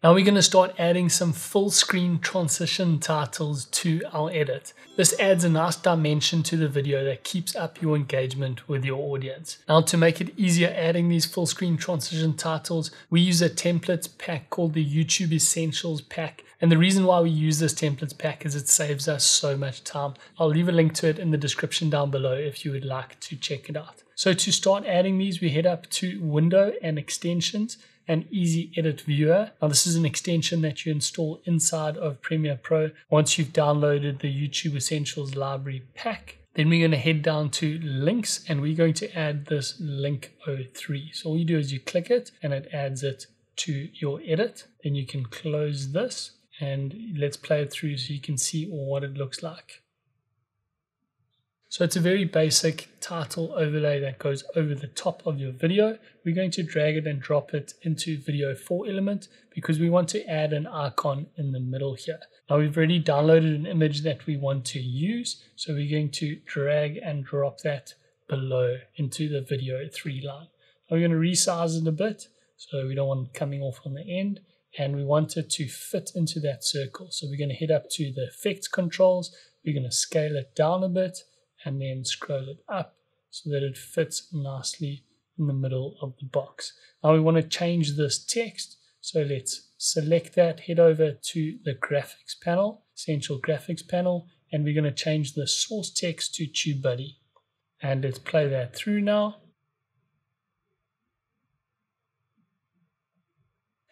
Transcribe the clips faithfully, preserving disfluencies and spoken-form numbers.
Now we're going to start adding some full screen transition titles to our edit. This adds a nice dimension to the video that keeps up your engagement with your audience. Now to make it easier adding these full screen transition titles, we use a templates pack called the YouTube Essentials Pack. And the reason why we use this templates pack is it saves us so much time. I'll leave a link to it in the description down below if you would like to check it out. So to start adding these, we head up to Window and Extensions. An Easy Edit Viewer. Now this is an extension that you install inside of Premiere Pro once you've downloaded the YouTube Essentials Library Pack. Then we're going to head down to Links and we're going to add this link oh three. So all you do is you click it and it adds it to your edit. Then you can close this and let's play it through so you can see what it looks like. So it's a very basic title overlay that goes over the top of your video. We're going to drag it and drop it into video four element because we want to add an icon in the middle here. Now we've already downloaded an image that we want to use. So we're going to drag and drop that below into the video three line. Now we're going to resize it a bit. So we don't want it coming off on the end. And we want it to fit into that circle. So we're going to head up to the effects controls. We're going to scale it down a bit. And then scroll it up so that it fits nicely in the middle of the box. Now we want to change this text. So let's select that, head over to the graphics panel, essential graphics panel, and we're going to change the source text to TubeBuddy. And let's play that through now.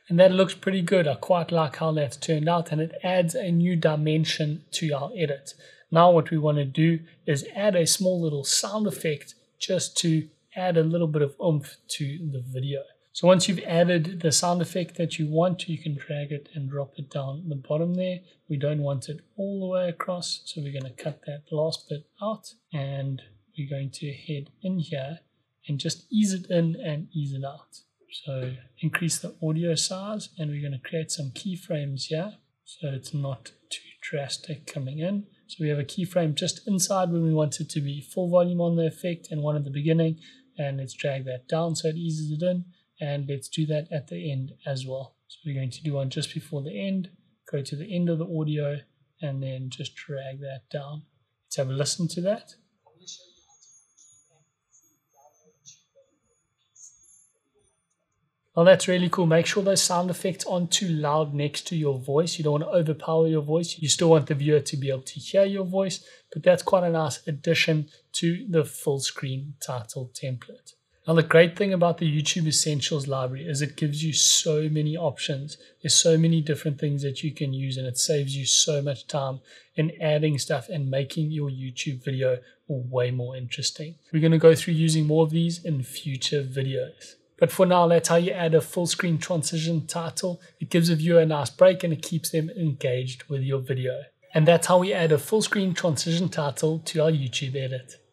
And that looks pretty good. I quite like how that's turned out and it adds a new dimension to our edit. Now what we want to do is add a small little sound effect just to add a little bit of oomph to the video. So once you've added the sound effect that you want, you can drag it and drop it down the bottom there. We don't want it all the way across, so we're going to cut that last bit out and we're going to head in here and just ease it in and ease it out. So increase the audio size and we're going to create some keyframes here so it's not too drastic coming in. So we have a keyframe just inside when we want it to be full volume on the effect and one at the beginning. And let's drag that down so it eases it in. And let's do that at the end as well. So we're going to do one just before the end. Go to the end of the audio and then just drag that down. Let's have a listen to that. Well, that's really cool. Make sure those sound effects aren't too loud next to your voice. You don't want to overpower your voice. You still want the viewer to be able to hear your voice, but that's quite a nice addition to the full screen title template. Now, the great thing about the YouTube Essentials library is it gives you so many options. There's so many different things that you can use and it saves you so much time in adding stuff and making your YouTube video way more interesting. We're going to go through using more of these in future videos. But for now, that's how you add a full screen transition title. It gives a viewer a nice break and it keeps them engaged with your video. And that's how we add a full screen transition title to our YouTube edit.